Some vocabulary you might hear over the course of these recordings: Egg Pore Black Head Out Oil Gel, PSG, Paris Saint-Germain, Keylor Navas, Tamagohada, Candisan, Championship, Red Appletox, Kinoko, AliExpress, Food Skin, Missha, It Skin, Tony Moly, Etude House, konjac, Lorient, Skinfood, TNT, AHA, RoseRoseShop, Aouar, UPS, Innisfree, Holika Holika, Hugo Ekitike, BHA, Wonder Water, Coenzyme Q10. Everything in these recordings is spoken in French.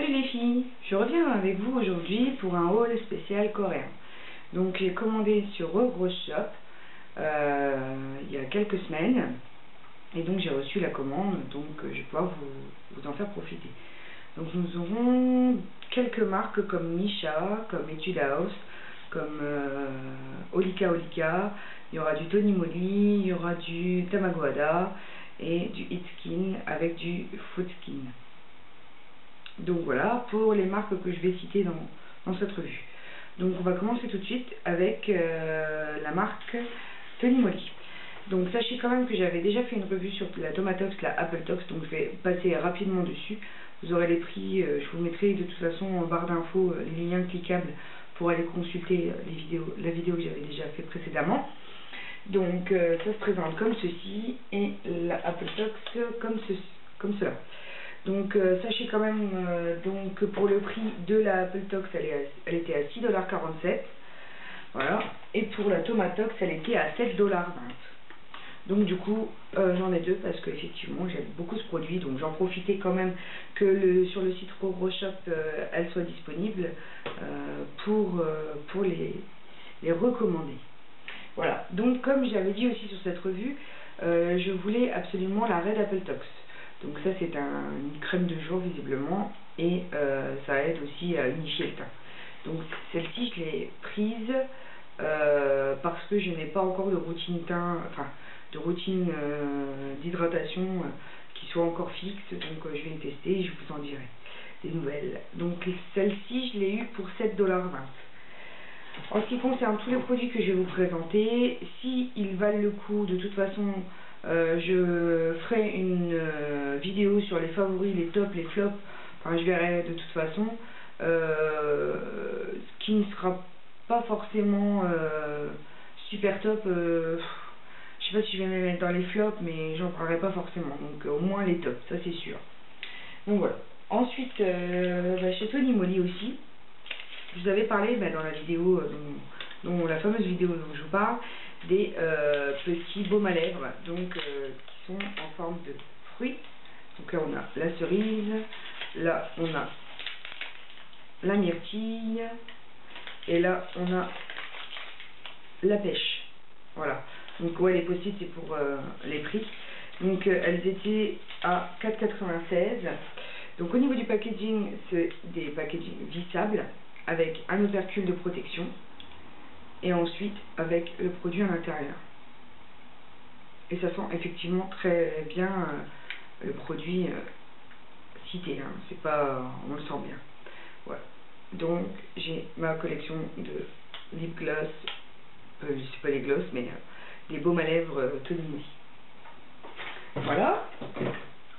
Salut les filles, je reviens avec vous aujourd'hui pour un haul spécial coréen. Donc j'ai commandé sur RoseRoseShop il y a quelques semaines et donc j'ai reçu la commande, donc je vais pouvoir vous en faire profiter. Donc nous aurons quelques marques comme Missha, comme Etude House, comme Holika Holika, il y aura du Tony Moly, il y aura du Tamagohada et du It Skin avec du Food Skin. Donc voilà pour les marques que je vais citer dans cette revue. Donc on va commencer tout de suite avec la marque Tony Moly. Donc sachez quand même que j'avais déjà fait une revue sur la Tomatox, la Appletox, donc je vais passer rapidement dessus. Vous aurez les prix, je vous mettrai de toute façon en barre d'infos les liens cliquables pour aller consulter les vidéos, la vidéo que j'avais déjà fait précédemment. Donc ça se présente comme ceci et la Appletox comme cela. Donc sachez quand même que pour le prix de la Appletox elle était à 6,47$, voilà, et pour la Tomatox elle était à 7,20$. Donc du coup j'en ai deux parce que effectivement j'aime beaucoup ce produit, donc j'en profitais quand même que sur le site RoseRoseShop elle soit disponible pour les recommander. Voilà, donc comme j'avais dit aussi sur cette revue, je voulais absolument la Red Appletox. Donc ça c'est une crème de jour visiblement et ça aide aussi à unifier le teint. Donc celle-ci je l'ai prise parce que je n'ai pas encore de routine teint, enfin de routine d'hydratation qui soit encore fixe. Donc je vais les tester et je vous en dirai des nouvelles. Donc celle-ci je l'ai eue pour 7,20$. En ce qui concerne tous les produits que je vais vous présenter, si ils valent le coup de toute façon, je ferai une vidéo sur les favoris, les tops, les flops, enfin je verrai de toute façon, ce qui ne sera pas forcément super top, je sais pas si je vais me mettre dans les flops mais j'en parlerai pas forcément, donc au moins les tops, ça c'est sûr. Donc voilà, ensuite chez Tony Moly aussi, je vous avais parlé dans la vidéo, dont la fameuse vidéo dont je vous parle, des petits baumes à lèvres, donc qui sont en forme de fruits. Donc là on a la cerise, là on a la myrtille et là on a la pêche. Voilà, donc ouais, les post-it c'est pour les prix. Donc elles étaient à 4,96$. Donc au niveau du packaging, c'est des packagings vissables avec un opercule de protection et ensuite avec le produit à l'intérieur, et ça sent effectivement très bien le produit cité, hein. C'est pas, on le sent bien, voilà. Donc j'ai ma collection de lip gloss, c'est pas des gloss mais des baumes à lèvres Tony Moly. Voilà,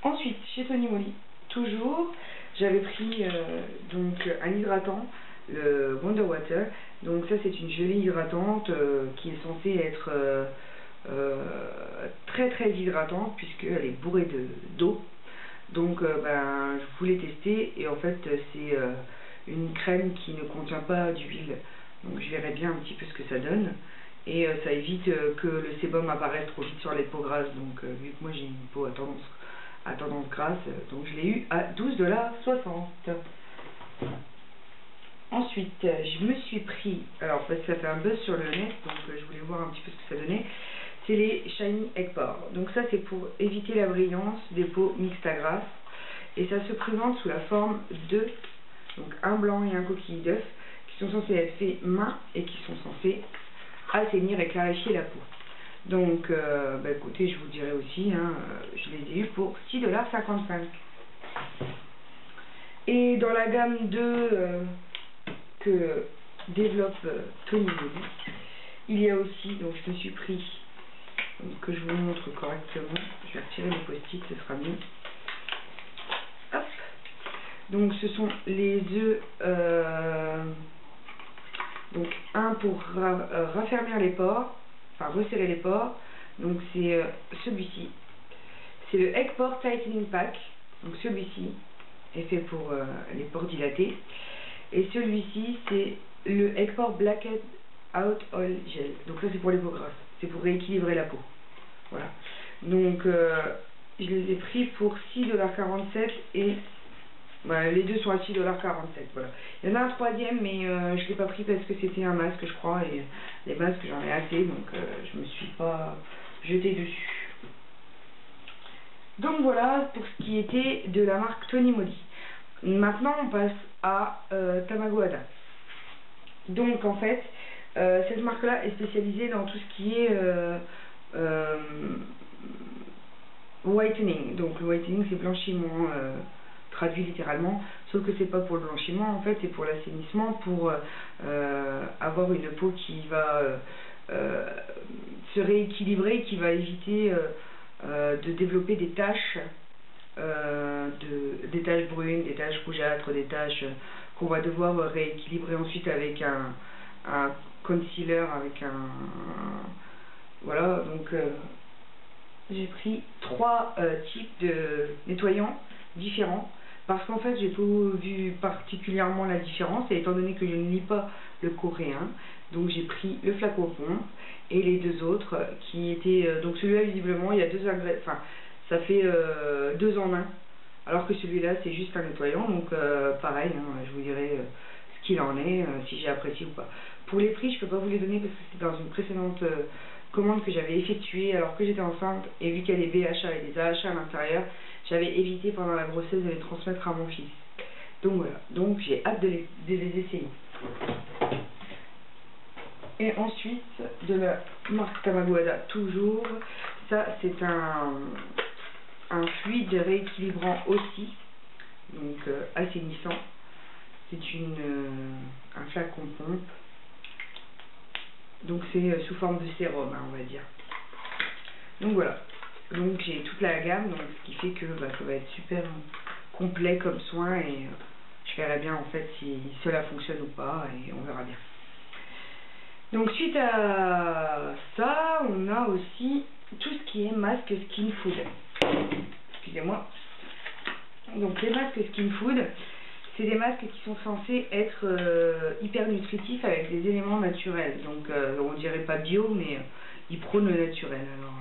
ensuite chez Tony Moly toujours, j'avais pris donc un hydratant, le Wonder Water. Donc ça c'est une gelée hydratante qui est censée être très très hydratante puisqu'elle est bourrée d'eau. Donc je voulais tester et en fait c'est une crème qui ne contient pas d'huile. Donc je verrai bien un petit peu ce que ça donne et ça évite que le sébum apparaisse trop vite sur les peaux grasses. Donc vu que moi j'ai une peau à tendance grasse, donc je l'ai eu à 12,60$. Ensuite, je me suis pris, alors parce que ça fait un buzz sur le net, donc je voulais voir un petit peu ce que ça donnait, c'est les Shiny Egg Pore. Donc ça c'est pour éviter la brillance des peaux mixtes à grasses. Et ça se présente sous la forme d'œufs, donc un blanc et un coquille d'œuf, qui sont censés être faits main et qui sont censés assainir et clarifier la peau. Donc écoutez, je vous dirai aussi, hein, je les ai eus pour 6,55$. Et dans la gamme de... que développe Tony Moly, il y a aussi, donc je me suis pris, que je vous montre correctement, je vais retirer mes post-it, ce sera mieux. Hop. Donc ce sont les œufs, donc un pour raffermir les pores, enfin resserrer les pores, donc c'est celui-ci, c'est le Egg Pore Tightening Pack, donc celui-ci est fait pour les pores dilatés. Et celui-ci, c'est le Egg Pore Black Head Out Oil Gel. Donc ça, c'est pour les peaux grasses. C'est pour rééquilibrer la peau. Voilà. Donc, je les ai pris pour 6,47$ et Voilà, les deux sont à 6,47$. Voilà. Il y en a un troisième, mais je ne l'ai pas pris parce que c'était un masque, je crois. Et les masques, j'en ai assez, donc je me suis pas jetée dessus. Donc voilà pour ce qui était de la marque Tony Moly. Maintenant, on passe à Tamagohada. Donc en fait, cette marque-là est spécialisée dans tout ce qui est... whitening. Donc le whitening, c'est blanchiment traduit littéralement, sauf que c'est pas pour le blanchiment en fait, c'est pour l'assainissement, pour avoir une peau qui va se rééquilibrer, qui va éviter de développer des taches, des taches brunes, des taches rougeâtres, des taches qu'on va devoir rééquilibrer ensuite avec un concealer, avec un... Voilà, donc j'ai pris trois types de nettoyants différents parce qu'en fait j'ai pas vu particulièrement la différence, et étant donné que je ne lis pas le coréen, donc j'ai pris le flacon pompe et les deux autres qui étaient donc celui-là visiblement il y a deux ingrédients, enfin ça fait deux en un, alors que celui-là c'est juste un nettoyant, donc pareil hein, je vous dirai ce qu'il en est, si j'ai apprécié ou pas. Pour les prix je peux pas vous les donner parce que c'était dans une précédente commande que j'avais effectuée alors que j'étais enceinte, et vu qu'elle est BHA et des AHA à l'intérieur, j'avais évité pendant la grossesse de les transmettre à mon fils. Donc voilà, donc j'ai hâte de les essayer. Et ensuite, de la marque Tamagohada toujours, ça c'est un fluide rééquilibrant aussi, donc assainissant. C'est un flacon pompe. Donc c'est sous forme de sérum, hein, on va dire. Donc voilà. Donc j'ai toute la gamme, donc ce qui fait que bah, ça va être super complet comme soin, et je verrai bien en fait si cela fonctionne ou pas, et on verra bien. Donc suite à ça, on a aussi tout ce qui est masque Skinfood. Excusez-moi. Donc les masques Skinfood, c'est des masques qui sont censés être hyper nutritifs avec des éléments naturels. Donc on dirait pas bio, mais ils prônent le naturel. Alors,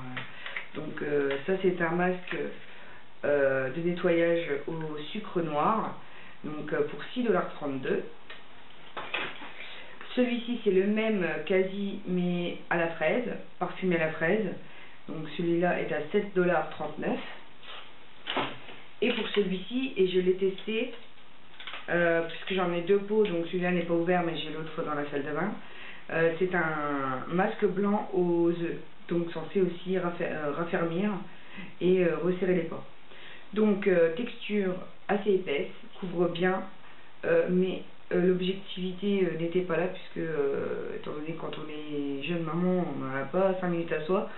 donc ça c'est un masque de nettoyage au sucre noir, donc pour 6,32$. Celui-ci c'est le même quasi, mais à la fraise, parfumé à la fraise. Donc celui-là est à 7,39$. Et pour celui-ci, et je l'ai testé, puisque j'en ai deux pots, donc celui-là n'est pas ouvert mais j'ai l'autre dans la salle de bain, c'est un masque blanc aux œufs, donc censé aussi raffermir et resserrer les pores. Donc texture assez épaisse, couvre bien, mais l'objectivité n'était pas là puisque étant donné quand on est jeune maman, on n'en a pas 5 minutes à soi.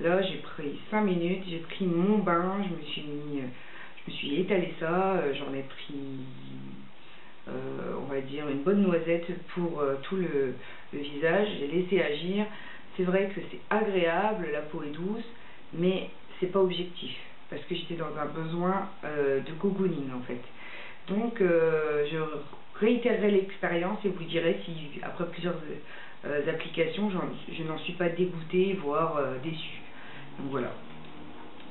Là j'ai pris 5 minutes, j'ai pris mon bain, je me suis étalé ça, j'en ai pris on va dire une bonne noisette pour tout le visage, j'ai laissé agir. C'est vrai que c'est agréable, la peau est douce, mais c'est pas objectif parce que j'étais dans un besoin de gogouline en fait. Donc je réitérerai l'expérience et vous dirai si après plusieurs applications je n'en suis pas dégoûtée, voire déçue. Donc voilà,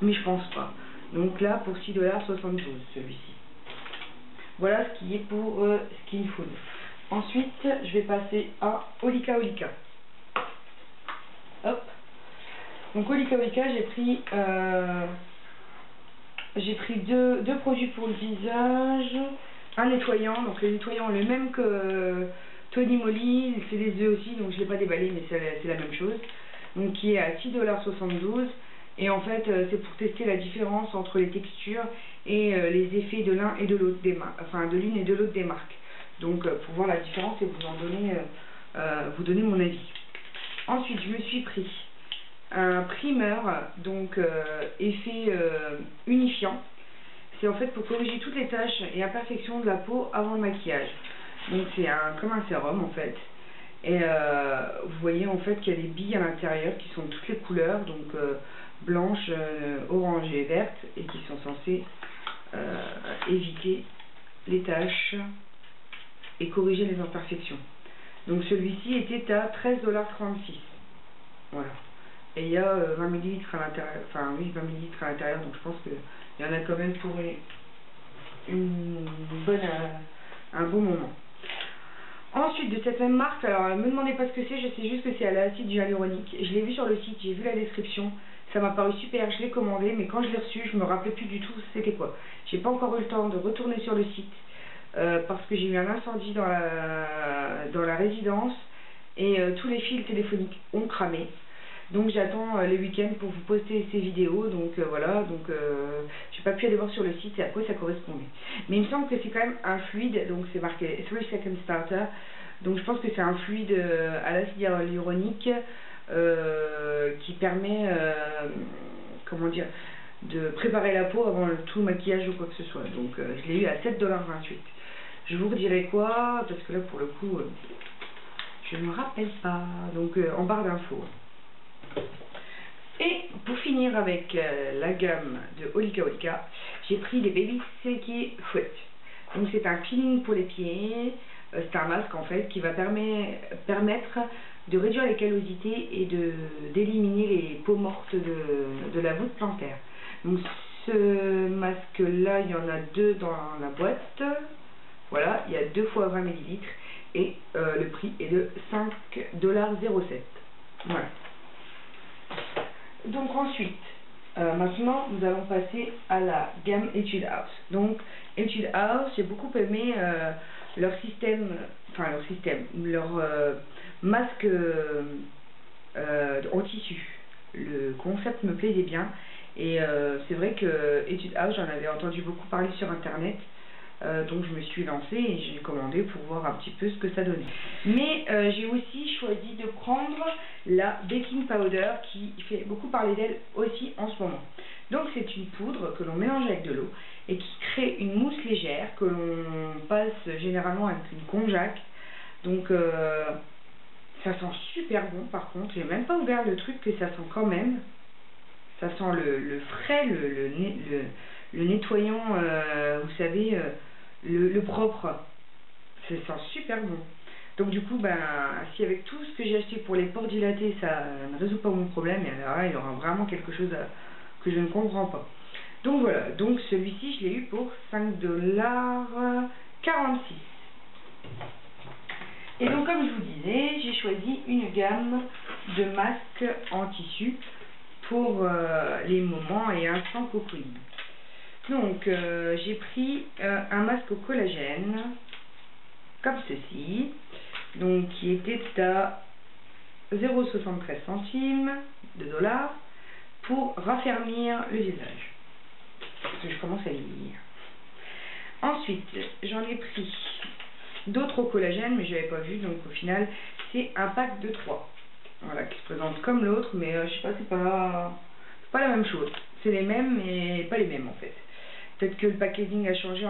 mais je pense pas. Donc là pour 6,72$ celui-ci. Voilà ce qui est pour Skinfood. Ensuite, je vais passer à Holika Holika. Hop. Donc Holika Holika, j'ai pris deux produits pour le visage, un nettoyant. Donc le nettoyant le même que Tony Moly, c'est des œufs aussi, donc je l'ai pas déballé, mais c'est la même chose. Donc qui est à 6,72$. Et en fait, c'est pour tester la différence entre les textures et les effets de l'un et de l'autre des marques, enfin de l'une et de l'autre des marques. Donc pour voir la différence et vous donner mon avis. Ensuite, je me suis pris un primer, donc effet unifiant. C'est en fait pour corriger toutes les taches et imperfections de la peau avant le maquillage. Donc c'est comme un sérum en fait. Et vous voyez en fait qu'il y a des billes à l'intérieur qui sont de toutes les couleurs, donc blanche, orange et verte, et qui sont censées éviter les taches et corriger les imperfections. Donc celui-ci était à 13,36$. Voilà. Et il y a 20 ml à l'intérieur, enfin oui 20 ml à l'intérieur, donc je pense qu'il y en a quand même pour un bon moment. Ensuite, de cette même marque, alors ne me demandez pas ce que c'est, je sais juste que c'est à l'acide hyaluronique. Je l'ai vu sur le site, j'ai vu la description, ça m'a paru super, je l'ai commandé, mais quand je l'ai reçu, je me rappelais plus du tout c'était quoi. J'ai pas encore eu le temps de retourner sur le site parce que j'ai eu un incendie dans la résidence et tous les fils téléphoniques ont cramé. Donc j'attends les week-ends pour vous poster ces vidéos, donc voilà, donc j'ai pas pu aller voir sur le site et à quoi ça correspondait. Mais il me semble que c'est quand même un fluide, donc c'est marqué 3-second starter, donc je pense que c'est un fluide à l'acide hyaluronique qui permet, comment dire, de préparer la peau avant tout le maquillage ou quoi que ce soit. Donc je l'ai eu à 7,28 $. Je vous redirai quoi, parce que là pour le coup, je ne me rappelle pas, donc en barre d'infos. Et pour finir avec la gamme de Holika Holika, j'ai pris les Baby Silky Foot. Donc c'est un peeling pour les pieds, c'est un masque en fait qui va permettre de réduire les callosités et d'éliminer les peaux mortes de la voûte plantaire. Donc ce masque là, il y en a deux dans la boîte, voilà, il y a 2 x 20 ml et le prix est de 5,07 $. Voilà. Donc ensuite, maintenant nous allons passer à la gamme Etude House. Donc Etude House, j'ai beaucoup aimé leur masque en tissu. Le concept me plaisait bien et c'est vrai que Etude House, j'en avais entendu beaucoup parler sur internet. Donc je me suis lancée et j'ai commandé pour voir un petit peu ce que ça donnait. Mais j'ai aussi choisi de prendre la baking powder qui fait beaucoup parler d'elle aussi en ce moment. Donc c'est une poudre que l'on mélange avec de l'eau et qui crée une mousse légère que l'on passe généralement avec une konjac. Donc ça sent super bon par contre, j'ai même pas ouvert le truc que ça sent quand même. Ça sent le frais, le nettoyant, vous savez, le propre, ça sent super bon. Donc du coup, ben, si avec tout ce que j'ai acheté pour les pores dilatés, ça ne résout pas mon problème, et alors là, il y aura vraiment quelque chose que je ne comprends pas. Donc voilà, donc celui-ci, je l'ai eu pour 5,46 $. Et donc comme je vous disais, j'ai choisi une gamme de masques en tissu pour les moments et instants cocooning. Donc j'ai pris un masque au collagène comme ceci, donc qui était à 0,73 $ pour raffermir le visage. Parce que je commence à vieillir. Ensuite, j'en ai pris d'autres au collagène, mais je n'avais pas vu, donc au final, c'est un pack de 3. Voilà, qui se présente comme l'autre, mais je sais pas, c'est pas la même chose. C'est les mêmes, mais pas les mêmes en fait. Peut-être que le packaging a changé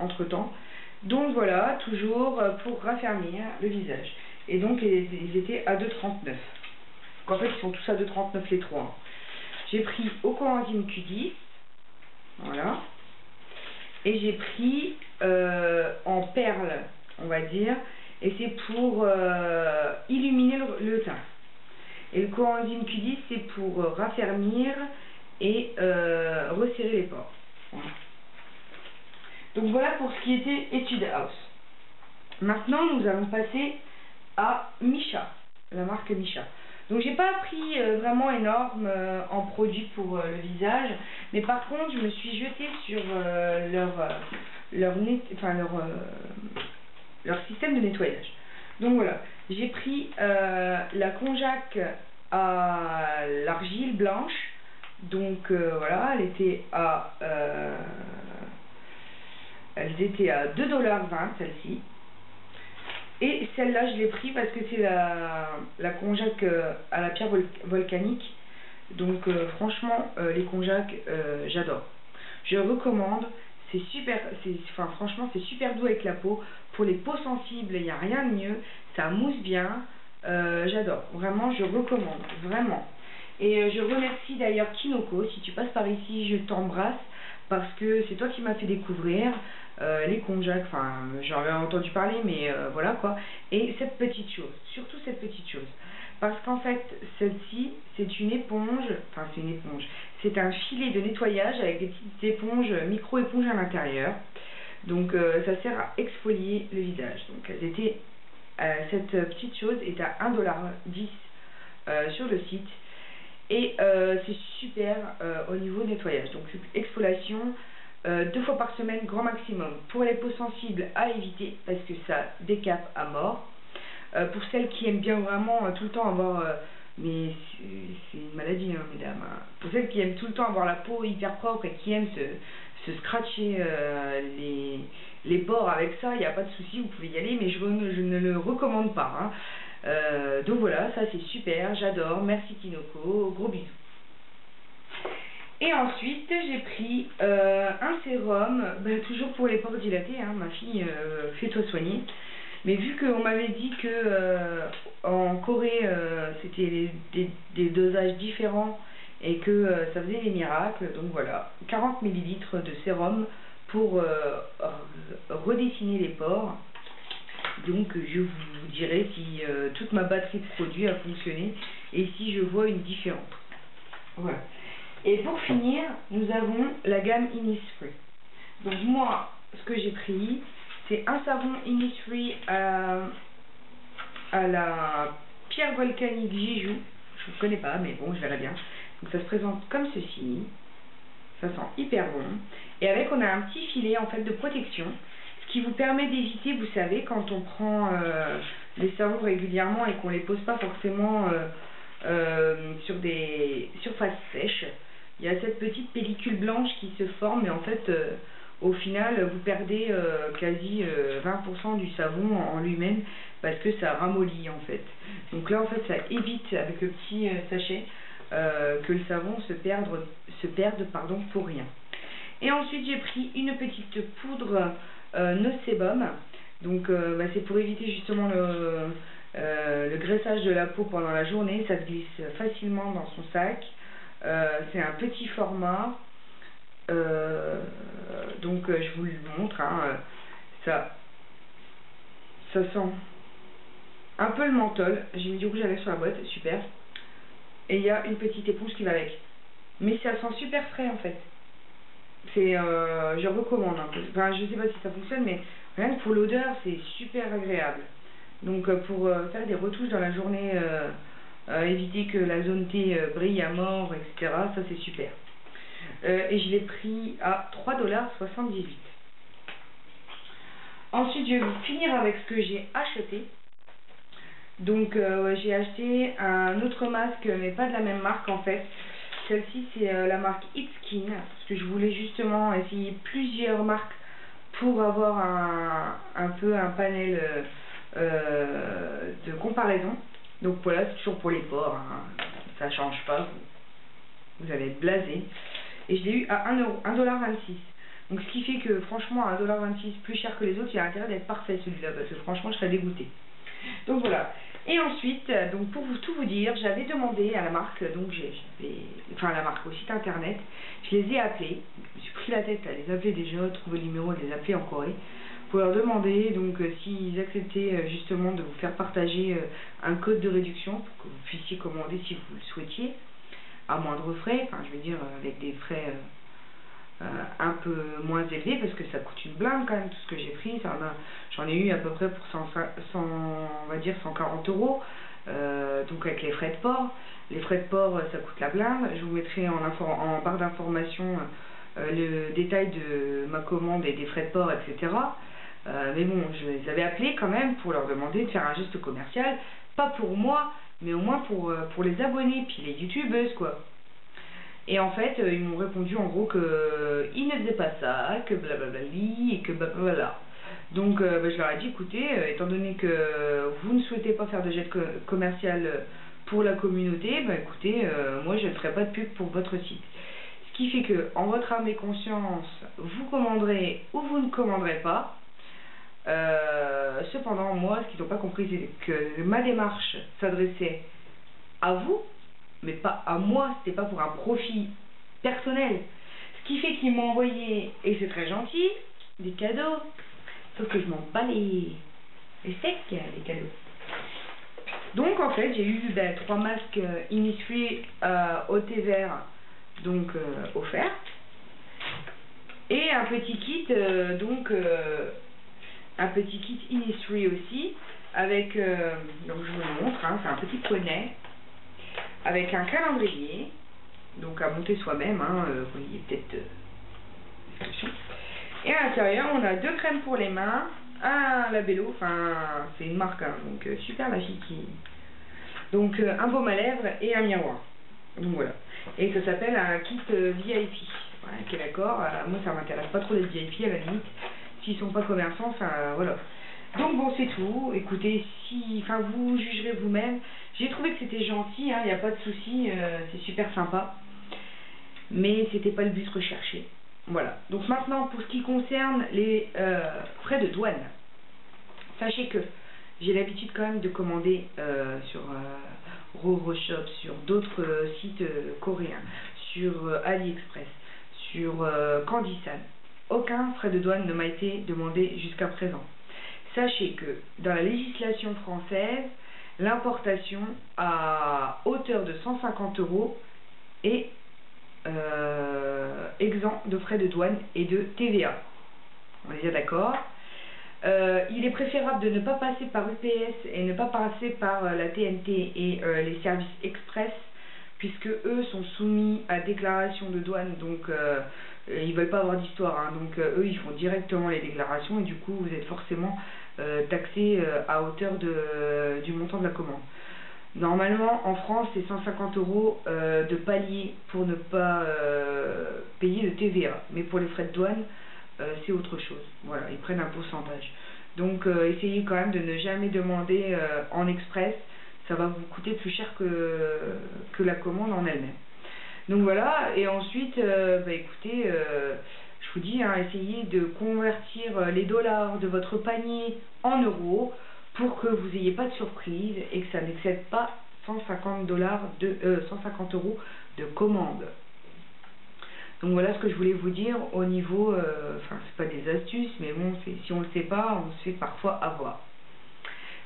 entre temps. Donc voilà, toujours pour raffermir le visage. Et donc ils étaient à 2,39 $. Donc en fait ils sont tous à 2,39 $ les trois. J'ai pris au Coenzyme Q10. Voilà. Et j'ai pris en perles, on va dire. Et c'est pour illuminer le teint. Et le Coenzyme Q10 c'est pour raffermir et resserrer les pores. Voilà. Donc voilà pour ce qui était Etude House. Maintenant nous allons passer à Missha, la marque Missha. Donc j'ai pas pris vraiment énorme en produits pour le visage, mais par contre je me suis jetée sur leur système de nettoyage. Donc voilà, j'ai pris la konjac à l'argile blanche. Donc voilà, elle était à 2,20 $ celle-ci. Et celle-là je l'ai pris parce que c'est la konjac à la pierre volcanique. Donc franchement les konjac j'adore. Je recommande. C'est super, enfin, franchement c'est super doux avec la peau. Pour les peaux sensibles, il n'y a rien de mieux. Ça mousse bien. J'adore. Vraiment, je recommande. Vraiment. Et je remercie d'ailleurs Kinoko. Si tu passes par ici, je t'embrasse. Parce que c'est toi qui m'as fait découvrir les konjac. Enfin, j'en avais entendu parler, mais voilà quoi. Et cette petite chose. Surtout cette petite chose. Parce qu'en fait, celle-ci, c'est une éponge. Enfin, c'est une éponge. C'est un filet de nettoyage avec des petites éponges, micro-éponges à l'intérieur. Donc ça sert à exfolier le visage. Donc elles étaient, cette petite chose est à 1,10$ sur le site. Et c'est super au niveau nettoyage. Donc exfoliation 2 fois par semaine, grand maximum. Pour les peaux sensibles, à éviter parce que ça décape à mort. Pour celles qui aiment bien vraiment tout le temps avoir... mais c'est une maladie, hein, mesdames. Pour celles qui aiment tout le temps avoir la peau hyper propre et qui aiment se scratcher les bords avec ça, il n'y a pas de souci, vous pouvez y aller, mais je ne le recommande pas. Hein. Donc voilà, ça c'est super, j'adore, merci Kinoko, gros bisous. Et ensuite, j'ai pris un sérum, toujours pour les pores dilatés, hein, ma fille, fais-toi soigner. Mais vu qu'on m'avait dit que en Corée c'était des dosages différents et que ça faisait des miracles, donc voilà, 40 ml de sérum pour redessiner les pores. Donc je vous dirai si toute ma batterie de produits a fonctionné et si je vois une différence. Voilà. Et pour finir, nous avons la gamme Innisfree. Donc moi, ce que j'ai pris, c'est un savon Innisfree à la pierre volcanique Jeju. Je ne connais pas, mais bon, je verrai bien. Donc ça se présente comme ceci. Ça sent hyper bon. Et avec, on a un petit filet en fait de protection, ce qui vous permet d'éviter, vous savez, quand on prend les savons régulièrement et qu'on les pose pas forcément sur des surfaces sèches, il y a cette petite pellicule blanche qui se forme, mais en fait... au final, vous perdez quasi 20% du savon en lui-même parce que ça ramollit en fait. Donc là, en fait, ça évite avec le petit sachet que le savon se perde, pour rien. Et ensuite, j'ai pris une petite poudre no-sébum. Donc, c'est pour éviter justement le graissage de la peau pendant la journée. Ça se glisse facilement dans son sac. C'est un petit format. Donc je vous le montre, hein, ça sent un peu le menthol, j'ai mis du rouge à lèvres sur la boîte, super, et il y a une petite éponge qui va avec, mais ça sent super frais en fait, c'est, je recommande, hein, enfin, je sais pas si ça fonctionne, mais rien que pour l'odeur c'est super agréable, donc pour faire des retouches dans la journée, éviter que la zone T brille à mort, etc, ça c'est super. Et je l'ai pris à 3,78$. Ensuite, je vais finir avec ce que j'ai acheté. Donc, j'ai acheté un autre masque, mais pas de la même marque en fait. Celle-ci, c'est la marque It Skin, parce que je voulais justement essayer plusieurs marques pour avoir un peu un panel de comparaison. Donc voilà, c'est toujours pour les pores, hein. Ça change pas, vous allez être blasé. Et je l'ai eu à 1,26€. Donc ce qui fait que franchement à 1,26€, plus cher que les autres, il y a intérêt d'être parfait celui-là, parce que franchement je serais dégoûtée. Donc voilà. Et ensuite, donc pour tout vous dire, j'avais demandé à la marque, donc enfin la marque au site internet, je les ai appelés, je me suis pris la tête à les appeler déjà, trouver le numéro, les appeler en Corée, pour leur demander donc s'ils acceptaient justement de vous faire partager un code de réduction pour que vous puissiez commander si vous le souhaitiez. À moindre frais, enfin je veux dire avec des frais un peu moins élevés parce que ça coûte une blinde quand même tout ce que j'ai pris, j'en ai eu à peu près pour 140€, donc avec les frais de port, ça coûte la blinde, je vous mettrai en barre d'information le détail de ma commande et des frais de port, etc. Mais bon, je les avais appelés quand même pour leur demander de faire un geste commercial, pas pour moi, mais au moins pour les abonnés, puis les youtubeuses, quoi. Et en fait, ils m'ont répondu en gros qu'ils ne faisaient pas ça, que blablabla, et que blablabla. Donc, je leur ai dit, écoutez, étant donné que vous ne souhaitez pas faire de geste commercial pour la communauté, écoutez, moi, je ne ferai pas de pub pour votre site. Ce qui fait que, en votre âme et conscience, vous commanderez ou vous ne commanderez pas. Cependant, moi, ce qu'ils n'ont pas compris, c'est que ma démarche s'adressait à vous, mais pas à moi, c'était pas pour un profit personnel. Ce qui fait qu'ils m'ont envoyé, et c'est très gentil, des cadeaux. Sauf que je m'en bats les steaks, les cadeaux. Donc, en fait, j'ai eu 3 masques Innisfree au thé vert donc offerte. Et un petit kit un petit kit Innisfree aussi avec donc je vous le montre, hein, c'est un petit poney avec un calendrier donc à monter soi-même, hein, vous voyez peut-être et à l'intérieur on a 2 crèmes pour les mains, un labello, enfin c'est une marque hein, donc super la fille qui donc un baume à lèvres et un miroir donc voilà et ça s'appelle un kit VIP. Ouais, ok d'accord, moi ça m'intéresse pas trop les VIP à la limite, s'ils sont pas commerçants, ça voilà. Donc bon c'est tout, écoutez, si, enfin vous jugerez vous-même, j'ai trouvé que c'était gentil, il n'y a pas de souci, c'est super sympa, mais c'était pas le but recherché, voilà. Donc maintenant pour ce qui concerne les frais de douane, sachez que j'ai l'habitude quand même de commander sur RoseRoseShop, sur d'autres sites coréens, sur AliExpress, sur Candisan. Aucun frais de douane ne m'a été demandé jusqu'à présent. Sachez que dans la législation française, l'importation à hauteur de 150 € est exempt de frais de douane et de TVA. On est bien d'accord. Il est préférable de ne pas passer par UPS et ne pas passer par la TNT et les services express, puisque eux sont soumis à déclaration de douane, donc ils veulent pas avoir d'histoire, hein, donc eux ils font directement les déclarations et du coup vous êtes forcément taxé à hauteur du montant de la commande. Normalement en France c'est 150 € de palier pour ne pas payer le TVA, mais pour les frais de douane c'est autre chose, voilà, ils prennent un pourcentage. Donc essayez quand même de ne jamais demander en express, ça va vous coûter plus cher que la commande en elle-même. Donc voilà, et ensuite, bah écoutez, je vous dis, hein, essayez de convertir les dollars de votre panier en euros pour que vous n'ayez pas de surprise et que ça n'excède pas 150 € de commande. Donc voilà ce que je voulais vous dire au niveau, enfin c'est pas des astuces, mais bon, si on le sait pas, on se fait parfois avoir.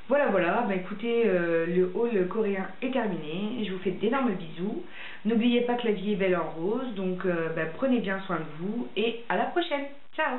Voilà, voilà, bah écoutez, le haul coréen est terminé, je vous fais d'énormes bisous, n'oubliez pas que la vie est belle en rose, donc bah, prenez bien soin de vous, et à la prochaine, ciao!